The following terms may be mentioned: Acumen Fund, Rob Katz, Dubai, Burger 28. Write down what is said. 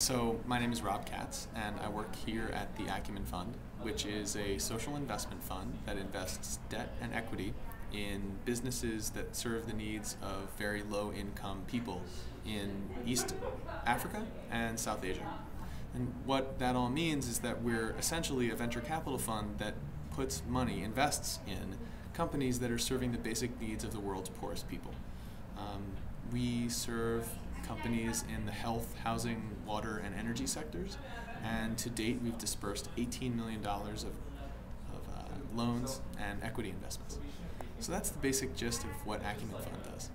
So my name is Rob Katz, and I work here at the Acumen Fund, which is a social investment fund that invests debt and equity in businesses that serve the needs of very low-income people in East Africa and South Asia. And what that all means is that we're essentially a venture capital fund that puts money, invests in companies that are serving the basic needs of the world's poorest people. We serve companies in the health, housing, water, and energy sectors. And to date, we've dispersed $18 million of loans and equity investments. So that's the basic gist of what Acumen Fund does.